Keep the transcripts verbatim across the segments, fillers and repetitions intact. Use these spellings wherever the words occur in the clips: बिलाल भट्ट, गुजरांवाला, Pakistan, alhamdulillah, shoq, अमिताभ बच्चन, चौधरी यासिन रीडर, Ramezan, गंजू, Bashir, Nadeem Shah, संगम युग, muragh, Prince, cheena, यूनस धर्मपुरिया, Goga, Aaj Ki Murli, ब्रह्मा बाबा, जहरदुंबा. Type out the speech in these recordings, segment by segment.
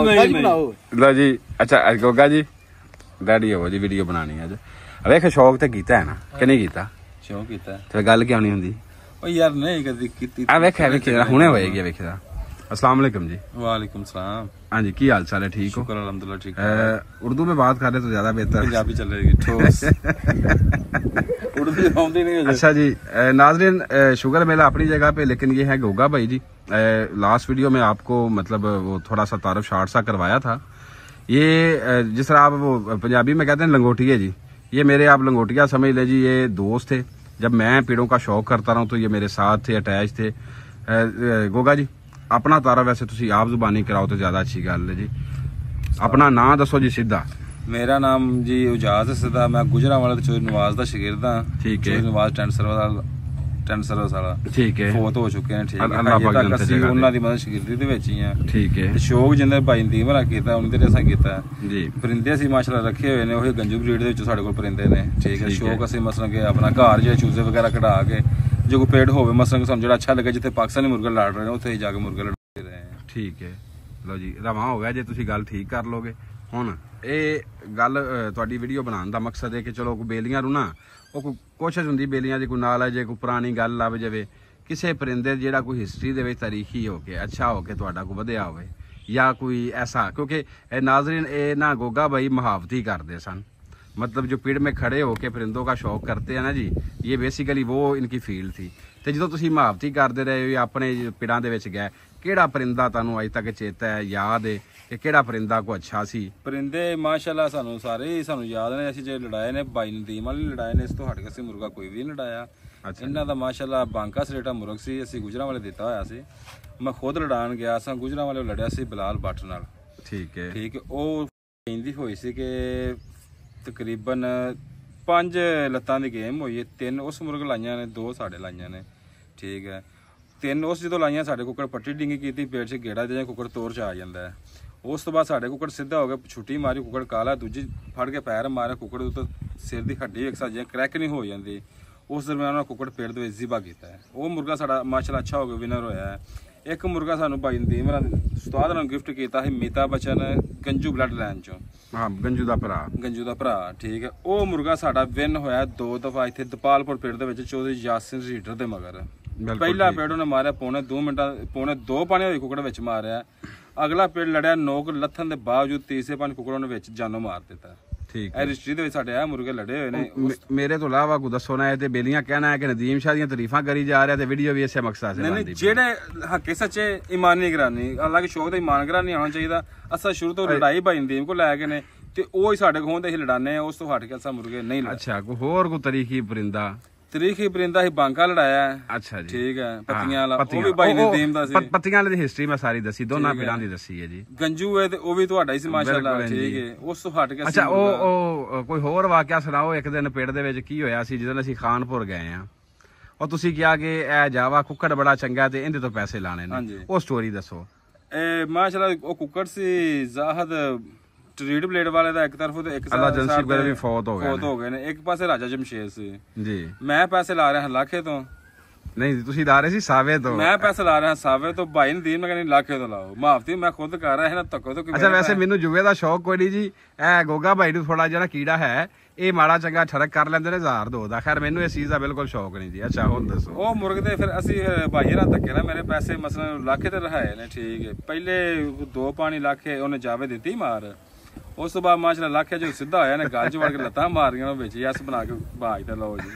लो जी। अच्छा गोगा जी डैडी हो जी वीडियो बनानी है। अबे शौक तो कीता है ना कि नहीं कीता? शौक कीता ते गल क्यों नहीं हुंदी? ओ यार नहीं कदी कीती। आ वेख वेख हुणे होएगी वेखदा। अस्सलाम वालेकुम जी। वालेकुम सलाम। हां जी की हाल चाल है? ठीक हो? शुक्र अल्हम्दुलिल्लाह ठीक है। उर्दू में बात कर रहे तो ज्यादा बेहतर। पंजाबी चल रही ठोस। उर्दू आंदी नहीं। अच्छा जी नाज़रीन शुगर मेला अपनी जगह पे, लेकिन ये है गोगा भाई जी। लास्ट वीडियो में आपको मतलब वो थोड़ा सा तारुफ शार्ट सा करवाया था। ये जिस तरह आप वो पंजाबी में कहते हैं लंगोटिए जी, ये मेरे आप लंगोटिया समझ ले जी। ये दोस्त थे, जब मैं पेड़ों का शौक करता रहा तो ये मेरे साथ थे, अटैच थे। गोगा जी अपना तारा वैसे तुसी आप जुबानी कराओ तो ज्यादा अच्छी गल है जी। अपना नाम दसो जी सीधा। मेरा नाम जी एजाज है सीधा। मैं गुजरांवाला चोरी नवाज दा शागिर्द हां। ठीक है। नवाज टेंट सर्विस वाला टेंट सर्विस वाला। ठीक है। फोत हो चुके हैं। ठीक है। अल्लाह पाक दी मदद से उन्हां दी मदद शागिर्दी दे विच ही है। ठीक है। शौक जिंदे भाई दी बना कीता उंदे ते असां कीता जी। परिंदे सी माशाल्लाह रखे हुए ने, ओही गंजू ब्रीड दे विच साडे कोल परिंदे ने। ठीक है। शौक असीं मसलन के अपना घर जे चूजे वगैरह कढा के जो को पेड़ होवे मसलन समझो अच्छा लगे, जिथे पाकिस्तानी मुर्गा लड़ रहे हैं उथे ही जाके मुर्गा लड़ रहे हैं। ठीक है। लो जी रवा हो गया जे तुसी गल ठीक कर लोगे। हुन ए गल तुहाडी वीडियो बनाने दा मकसद है कि चलो को बेलियां रू ना ओ को कोशिश हुंदी बेलियां जे कोई नाल है, जे कोई पुरानी गल लभ जावे किसे परिंदे जेड़ा कोई हिस्ट्री दे विच तारीखी हो के अच्छा हो के तुहाडा को वधिया होवे या कोई ऐसा, क्योंकि नाज़रीन ए ना गोगा भाई मुहावती करदे सन। मतलब जो पेड़ में खड़े होके परिंदों का शौक करते हैं ना जी, ये बेसिकली वो इनकी फील्ड थी। तो जो तुसी मुहावती करते रहे हो अपने पेड़ों के विच गए, केड़ा परिंदा तुहानू अज तक चेता है, याद है कि केड़ा परिंदा को अच्छा सी? परिंदे माशाल्लाह सानू सारे सानू याद ने। असीं जे लड़ाए ने भाई नदीम वाली लड़ाए ने, इस तो हट के असीं मुर्गा कोई भी नहीं लड़ाया। अच्छा। इन्हां दा माशाल्लाह बांका सरेटा मुर्ग सी, असीं गुजरां वाले दिता होया सी। मैं खुद लड़ान गया सां गुजरां वाले, लड़िया सी बिलाल भट्ट नाल। ठीक है। ठीक है। ओह कहंदी होई सी कि तकरीबन पांच लत्तां दी गेम होई है। तीन उस मुर्ग लाइया ने, दो साढ़े लाइया ने। ठीक है। तीन उस जो लाइया साढ़े कुकड़ पट्टी डिंगी की पेड़ से गेड़ा दे कुकड़ तोर च आ जाता है। उस तो बाद साढ़े कुकड़ सीधा हो गया, छुट्टी मारी कुकड़ काला, दूजी फड़ के पैर मारे कुकड़ तो सिर की हड्डी एक साथ जियां क्रैक नहीं हो जाती। उस दरम्यान कुकड़ पेड़ दे जिबा कीता है। वो मुर्गा साढ़ा माशाल्लाह अच्छा हो गया, विनर होया है। एक मुर्गा सानू भाई नदीम उस्ताद ने गिफ्ट किया है, मिता बच्चन गंजू ब्लड लाइन चो। हाँ गंजू का भरा। गंजू का भरा। ठीक है। वो मुर्गा साढ़ा विन होया दो दफा इतने दपालपुर पेड़ के चौधरी यासिन रीडर के मगर। पहला पेड़ उन्हें मारिया पौने दो मिनट पौने दो पानी हुई कुकड़ विच मारिया। अगला पेड़ लड़िया नौक लथन के बावजूद तीसरे पानी कुकड़ उन्हें विच जानो मार दिता। ठीक है। हिस्ट्री दे साडे आ मुर्गे लड़े होए ने। मेरे तो अलावा को दसो ना, ये बेलियां कहना है कि नदीम शाह दी तारीफां करी जा रहा है, वीडियो भी इसे मकसद से बनदी। जेड़े हके सच्चे ईमानी करानी अलग शौक दा ईमान करानी होना चाहिदा। असा शुरू तो लड़ाई भाई नदीम को लै के ने ते ओ ही साडे कोल ते लड़ाने, उस तो हट के असा मुर्गे नहीं लड़े। अच्छा को होर को तारीखी परिंदा तरीखी परिंदा ही बांका लड़ाया है। अच्छा जी। ठीक है। पत्तियां वाला वो भी भाई नदीम दा सी। पत्तियां वाले दी हिस्ट्री मैं सारी दसी, दोनों पेड़ां दी दसी है जी। गंजू है ते ओ भी तुहाडा ही सी माशाल्लाह। ठीक है। उस तो हट के अच्छा ओ ओ कोई होर वाकया सुनाओ। एक दिन पेड़ दे विच की होया सी जिदन असी खानपुर गए हैं और तुसी कहा कि ए जावा कुक्कड़ बड़ा चंगा ते इंदे तो पैसे लाने ने, ओ स्टोरी दसो। ए माशाल्लाह ओ कुक्कड़ सी जाहद ट्रीड ब्लेड वाले दा एक तरफ तो एक साथ भी फौत हो गए फौत हो गए ने। एक पासे राजा जमशेर सी जी। मैं पैसे ला रहा हां लाखे तो नहीं, तुसी ला रहे सी सावे तो। मैं पैसे ला रहा हां सावे तो भाई नदीम ने कहनी लाखे तो लाओ। माफती मैं खुद कर रहा है ना तको तो। अच्छा वैसे मेनू जुए दा शौक कोई नहीं जी। ए गोगा भाई नु थोड़ा जड़ा कीड़ा है, ए माड़ा चंगा ठरक कर लेंदे ने हजार दो दा। खैर मेनू इस चीज दा बिल्कुल शौक नहीं जी। अच्छा हुन दसो। ओ मुर्ग दे फिर असि भाई रा तके ना मेरे पैसे मसलन लाखे ते रहाए ने। ठीक है। पहले दो पानी लाखे ओने जावे देती मार। उस तो बाद माशाल्लाह लाखे जो सीधा होया ने गाल चढ़ के लत्तां मारियां बिच यस बना के भाग दा। लो जी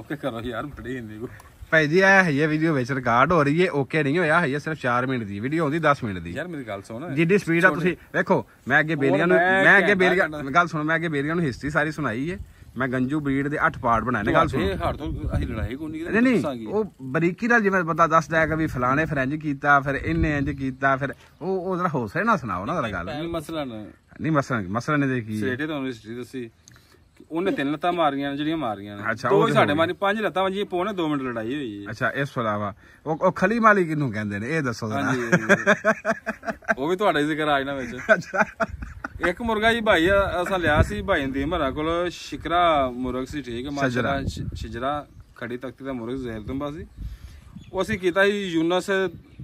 ओके करो यार बड़ी हिंदी को भाई जी। आ ये वीडियो विच रिकॉर्ड हो रही है, ओके नहीं होया है। सिर्फ चार मिनट दी वीडियो होंदी, दस मिनट दी। यार मेरी गल सुन, जिद्दी स्पीड आ तुसी देखो। मैं अगे बेलियां नु मैं अगे बेलियां गल सुन, मैं अगे बेलियां नु हिस्ट्री सारी सुनाई है। मैं गंजू ब्रीड दे आठ पार्ट बनाने गल सुन। हार तो असी लड़ाई को नहीं नहीं ओ बरीकी नाल जिवें पता दस दया कि भी फलाने फ्रेंच कीता फिर इन्ने इंज कीता फिर ओ ओ जरा हौसले ना सुनाओ ना जरा गल। मसला नहीं मसला मसला ने दे की सेटे तो हिस्ट्री दसी ओने तीन लत्तां मारियां जड़ियां मारियां ने। अच्छा ओ साडे मारी पांच लत्तां जी पौने दो मिनट लड़ाई होई। अच्छा इस अलावा ओ ओ खली माली किनु कहंदे ने ए दसो जरा। ओ भी तुहाडा जिक्र आज ना विच। अच्छा एक मुर्गा जी भाई असा लिया सी भाई नदीम हरा कोल शिकरा मुर्ग सी। ठीक है। माशाल्लाह शिजरा खड़ी तख्ती दा मुर्ग जहरदुंबा सी। उसी किया यूनस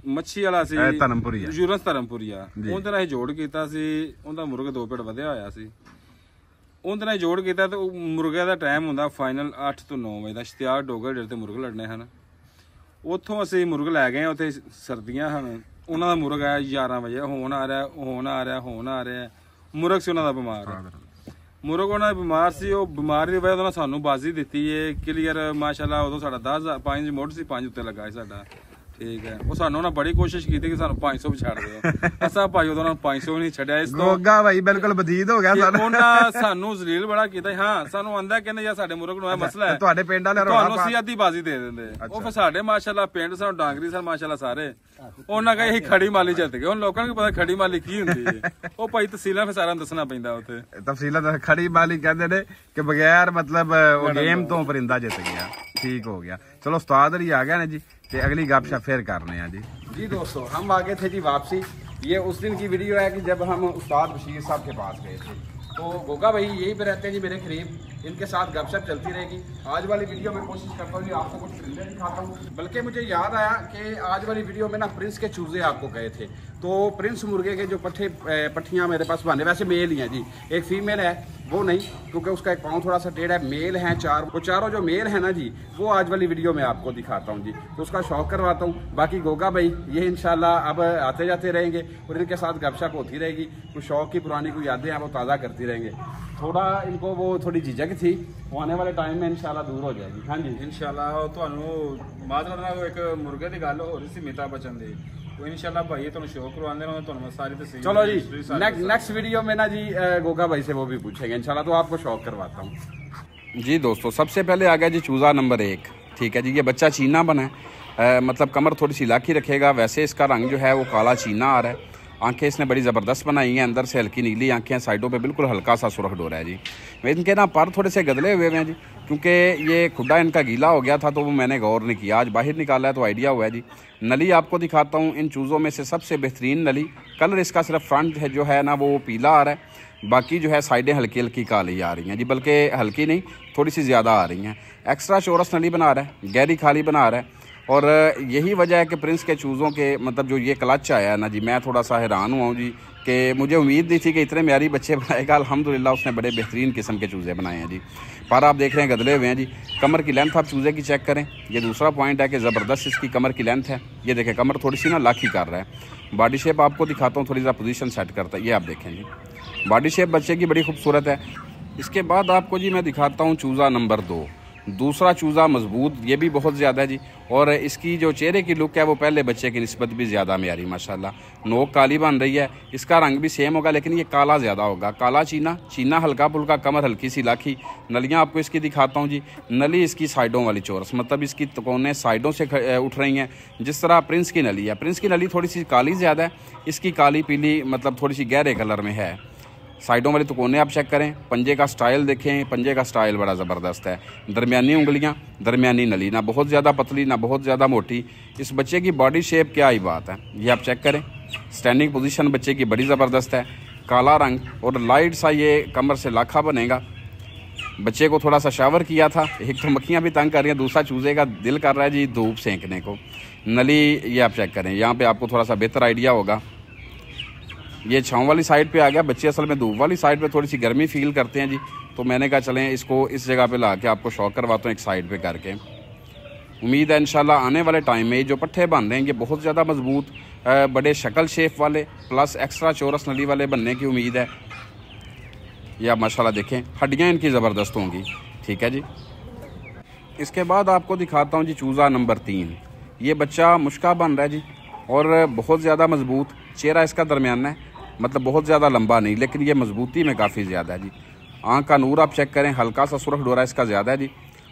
मच्छी वाला यूनस धर्मपुरिया उन्होंने जोड़ किया मुर्ग दो पेड़ वधिया होया सी उन्होंने जोड़ किया तो मुर्गे का टाइम होंगे फाइनल अठ तो नौ बजे का इश्तियार डोगर डेढ़ तो मुर्ग लड़ने हैं उतों असी मुर्ग लै गए उत्थे सर्दियां हैं उन्होंने मुर्ग है ग्यारह बजे होना आ रहा होना आ रहा होना आ रहा मुर्ग से उन्होंने बीमार मुर्ग उन्होंने बीमार से बीमारी की वजह सूँ बाजी दी है क्लीयर माशाल्लाह उदो सा दस पाँच मोट से पाँच उत्ते लगा सा ठीक है वो सूँ उन्होंने बड़ी कोशिश की कि सूँ पाँच सौ भी छड़ दो असा भाई उन्होंने पाँच सौ भी नहीं छड़िया इस गोगा भाई बिल्कुल बदीद हो गया उन्होंने सूँ जलील बड़ा किया हाँ सूँ आंदा कहने यार साडे मुर्ग नूं मसला है तुहाडे पिंड वाले तुहानूं असीं अद्धी बाजी दे दिंदे वो फिर साडे माशाल्लाह पिंड सूँ डांगरी सन माशाल्लाह सारे उन्होंने कहा असीं खड़ी माली जित गए हुण लोकां नूं पता खड़ी माली की हुंदी है वो भाई तफसीलां फिर सारा दसना पैंदा उत्थे तफसीलां खड़ी माली कहंदे ने कि बगैर मतलब गेम तो परिंदा जित गया ठीक हो गया चलो उस्ताद हरी आ गया ना जी ते अगली गपशप फिर करने हैं जी जी दोस्तों हम आ गए थे जी वापसी। ये उस दिन की वीडियो है कि जब हम उस्ताद बशीर साहब के पास गए थे तो गोगा भाई यहीं पे रहते हैं जी मेरे करीब, इनके साथ गपशप चलती रहेगी। आज वाली वीडियो में कोशिश करता हूँ जी आपको कुछ चूजे दिखाता हूँ, बल्कि मुझे याद आया कि आज वाली वीडियो में ना प्रिंस के चूजे आपको गए थे तो प्रिंस मुर्गे के जो पट्ठे पट्ठियाँ मेरे पास बने, वैसे मेल ही हैं जी, एक फीमेल है वो नहीं क्योंकि उसका एक पाँव थोड़ा सा टेढ़ा है, मेल हैं चार, वो चारों जो मेल है ना जी वो आज वाली वीडियो में आपको दिखाता हूँ जी, तो उसका शौक करवाता हूँ। बाकी गोगा भाई ये इंशाल्लाह अब आते जाते रहेंगे और इनके साथ गपशप होती रहेगी, कुछ शौक की पुरानी कोई यादें हैं वो ताज़ा करती रहेंगे। थोड़ा इनको वो थोड़ी झिझक थी वो आने वाले टाइम में इंशाल्लाह दूर हो जाएगी। हाँ जी इंशाल्लाह तुहानूं माजरा एक मुर्गे की गल हो रही सी अमिताभ बच्चन दी, इंशाल्लाह भाई तो शो करवाने तो सारी तो सही। चलो जी नेक्स्ट नेक्स्ट वीडियो में ना जी गोगा भाई से वो भी पूछेंगे इंशाल्लाह, तो आपको शौक करवाता हूँ जी। दोस्तों सबसे पहले आ गया जी चूज़ा नंबर एक, ठीक है जी, ये बच्चा चीना बना है, मतलब कमर थोड़ी सी लाखी रखेगा, वैसे इसका रंग जो है वो काला चीना आ रहा है, आंखें इसने बड़ी ज़बरदस्त बनाई हैं, अंदर से हल्की नीली आंखें हैं, साइडों पे बिल्कुल हल्का सा सुरख डोर है जी। इनके ना पर थोड़े से गदले हुए हैं जी क्योंकि ये खुदा इनका गीला हो गया था तो वो मैंने गौर नहीं किया, आज बाहर निकाला है तो आइडिया हुआ है जी। नली आपको दिखाता हूँ, इन चूज़ों में से सबसे बेहतरीन नली, कलर इसका सिर्फ फ्रंट है जो है ना वो पीला आ रहा है, बाकी जो है साइडें हल्की हल्की काली आ रही हैं जी, बल्कि हल्की नहीं थोड़ी सी ज़्यादा आ रही हैं। एक्स्ट्रा चौरस नली बना रहा है, गहरी खाली बना रहा है, और यही वजह है कि प्रिंस के चूज़ों के मतलब जो ये क्लच आया है ना जी, मैं थोड़ा सा हैरान हुआ हूँ जी कि मुझे उम्मीद नहीं थी कि इतने म्यारी बच्चे बनाएगा, अल्हम्दुलिल्लाह उसने बड़े बेहतरीन किस्म के चूज़े बनाए हैं जी। पर आप देख रहे हैं गदले हुए हैं जी, कमर की लेंथ आप चूज़े की चेक करें, ये दूसरा पॉइंट है कि ज़बरदस्त इसकी कमर की लेंथ है, ये देखें कमर थोड़ी सी ना लाखी कर रहा है। बॉडी शेप आपको दिखाता हूँ, थोड़ी सा पोजीशन सेट करता है, ये आप देखें जी बॉडी शेप बच्चे की बड़ी खूबसूरत है। इसके बाद आपको जी मैं दिखाता हूँ चूज़ा नंबर दो, दूसरा चूज़ा मजबूत, ये भी बहुत ज़्यादा है जी, और इसकी जो चेहरे की लुक है वो पहले बच्चे की निस्बत भी ज़्यादा म्यारी माशाल्लाह, नोक काली बन रही है, इसका रंग भी सेम होगा लेकिन ये काला ज़्यादा होगा, काला चीना, चीना हल्का पुल्का, कमर हल्की सी लाखी। नलियाँ आपको इसकी दिखाता हूँ जी, नली इसकी साइडों वाली चौरस, मतलब इसकी कोने साइडों से उठ रही हैं, जिस तरह प्रिंस की नली है, प्रिंस की नली थोड़ी सी काली ज़्यादा है, इसकी काली पीली मतलब थोड़ी सी गहरे कलर में है। साइडों वाले तो कोने आप चेक करें, पंजे का स्टाइल देखें, पंजे का स्टाइल बड़ा ज़बरदस्त है, दरमियानी उंगलियां, दरमियानी नली, ना बहुत ज़्यादा पतली ना बहुत ज़्यादा मोटी। इस बच्चे की बॉडी शेप क्या ही बात है, ये आप चेक करें, स्टैंडिंग पोजीशन बच्चे की बड़ी ज़बरदस्त है, काला रंग और लाइट सा ये कमर से लाखा बनेगा। बच्चे को थोड़ा सा शावर किया था, एक तो मक्खियाँ भी तंग कर रही हैं, दूसरा चूज़े का दिल कर रहा है जी धूप सेंकने को। नली ये आप चेक करें, यहाँ पर आपको थोड़ा सा बेहतर आइडिया होगा, ये छाँव वाली साइड पे आ गया, बच्चे असल में धूप वाली साइड पे थोड़ी सी गर्मी फील करते हैं जी, तो मैंने कहा चलें इसको इस जगह पे ला के आपको शौक करवाता हूँ एक साइड पे करके। उम्मीद है इंशाल्लाह आने वाले टाइम में जो पट्ठे बन रहे हैं ये बहुत ज़्यादा मजबूत, बड़े शक्ल शेप वाले प्लस एक्स्ट्रा चौरस नली वाले बनने की उम्मीद है। ये आप माशाल्लाह देखें, हड्डियाँ इनकी ज़बरदस्त होंगी, ठीक है जी। इसके बाद आपको दिखाता हूँ जी चूज़ा नंबर तीन, ये बच्चा मुश्का बन रहा है जी और बहुत ज़्यादा मजबूत, चेहरा इसका दरमियाना है, मतलब बहुत ज़्यादा लंबा नहीं लेकिन ये मजबूती में काफ़ी ज़्यादा है जी। आँख का नूर आप चेक करें, हल्का सा सुरख डोरा इसका ज़्यादा है जी।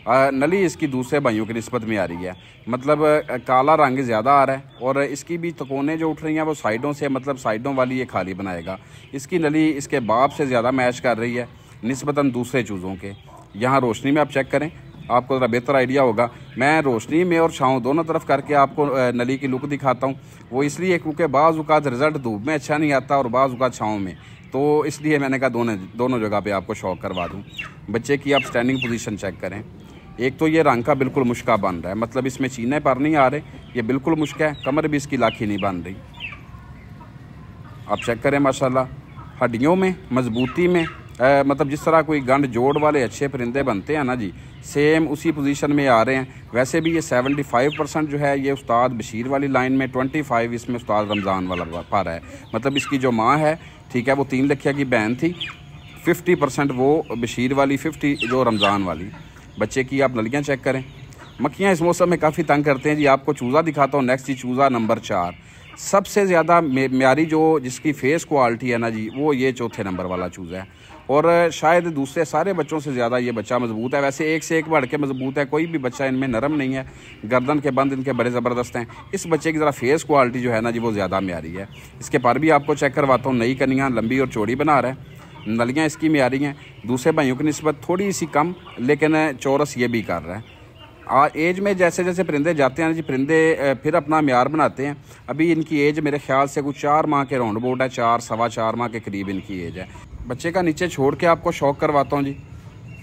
आ, नली इसकी दूसरे भाइयों की निस्बत में आ रही है, मतलब आ, काला रंग ज़्यादा आ रहा है और इसकी भी तकोने जो उठ रही हैं वो साइडों से, मतलब साइडों वाली ये खाली बनाएगा। इसकी नली इसके बाप से ज़्यादा मैच कर रही है निस्बतन दूसरे चूज़ों के। यहाँ रोशनी में आप चेक करें, आपको ज़रा बेहतर आइडिया होगा, मैं रोशनी में और छाँव दोनों तरफ करके आपको नली की लुक दिखाता हूँ, वो इसलिए क्योंकि बाज़ औक़ात रिज़ल्ट धूप में अच्छा नहीं आता और बाज़ औक़ात छाँव में, तो इसलिए मैंने कहा दोनों दोनों जगह पे आपको शौक करवा दूँ। बच्चे की आप स्टैंडिंग पोजीशन चेक करें, एक तो ये रंग का बिल्कुल मुश्का बन रहा है, मतलब इसमें चीने पर नहीं आ रहे, ये बिल्कुल मुश्का है। कमर भी इसकी लाखी नहीं बन रही। आप चेक करें माशाल्लाह, हड्डियों में मजबूती में आ, मतलब जिस तरह कोई गंड जोड़ वाले अच्छे परिंदे बनते हैं ना जी, सेम उसी पोजीशन में आ रहे हैं। वैसे भी ये पचहत्तर परसेंट जो है ये उस्ताद बशीर वाली लाइन में, पच्चीस इसमें उस्ताद रमज़ान वाला पा रहा है। मतलब इसकी जो माँ है, ठीक है, वो तीन लखिया की बहन थी, पचास परसेंट वो बशीर वाली, पचास जो रमज़ान वाली। बच्चे की आप लड़कियाँ चेक करें। मक्खियाँ इस मौसम में काफ़ी तंग करते हैं जी। आपको चूज़ा दिखाता हूँ नेक्स्ट जी, चूज़ा नंबर चार। सबसे ज़्यादा म्यारी जो जिसकी फेस क्वालिटी है ना जी, वो ये चौथे नंबर वाला चूज़ा है। और शायद दूसरे सारे बच्चों से ज़्यादा ये बच्चा मजबूत है। वैसे एक से एक बढ़ के मजबूत है, कोई भी बच्चा इनमें नरम नहीं है। गर्दन के बंद इनके बड़े ज़बरदस्त हैं। इस बच्चे की ज़रा फेस क्वालिटी जो है ना जी, वो ज़्यादा म्यारी है। इसके पर भी आपको चेक करवाता हूँ। नई कनियाँ लंबी और चौड़ी बना रहा है, नलियाँ इसकी म्यारी हैं दूसरे भाइयों की नस्बत थोड़ी सी कम, लेकिन चौरस ये भी कर रहा है। आ, एज में जैसे जैसे परिंदे जाते हैं जी, परिंदे फिर अपना म्यार बनाते हैं। अभी इनकी एज मेरे ख्याल से कुछ चार माह के राउंड बोर्ड है, चार सवा चार माह के करीब इनकी एज है। बच्चे का नीचे छोड़ के आपको शौक करवाता हूँ जी।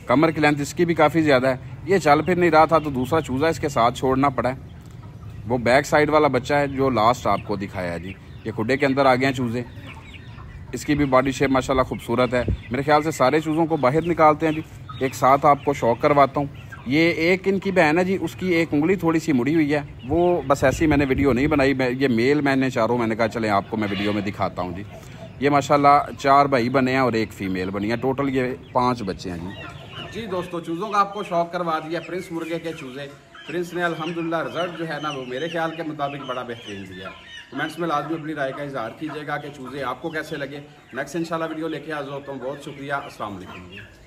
कमर की लेंथ इसकी भी काफ़ी ज़्यादा है। ये चल फिर नहीं रहा था तो दूसरा चूज़ा इसके साथ छोड़ना पड़ा है। वो बैक साइड वाला बच्चा है जो लास्ट आपको दिखाया है जी। ये खुडे के अंदर आ गए हैं चूज़े। इसकी भी बॉडी शेप माशाल्लाह खूबसूरत है। मेरे ख्याल से सारे चूज़ों को बाहर निकालते हैं जी, एक साथ आपको शौक करवाता हूँ। ये एक इनकी बहन है जी, उसकी एक उंगली थोड़ी सी मुड़ी हुई है। वो बस ऐसी मैंने वीडियो नहीं बनाई, मैं ये मेल मैंने चारों, मैंने कहा चलें आपको मैं वीडियो में दिखाता हूँ जी। ये माशाल्लाह चार भाई बने हैं और एक फ़ीमेल बनी है, टोटल ये पांच बच्चे हैं जी। जी दोस्तों, चूज़ों का आपको शौक करवा दिया। प्रिंस मुर्गे के चूज़े, प्रिंस ने अल्हम्दुलिल्लाह रिज़ल्ट जो है ना, वो मेरे ख्याल के मुताबिक बड़ा बेहतरीन दिया। कमेंट्स में लाजमी अपनी राय का इजहार कीजिएगा कि चूज़े आपको कैसे लगे। नेक्स्ट इंशाल्लाह वीडियो लेके हाजिर होता हूँ। बहुत शुक्रिया, अस्सलाम वालेकुम।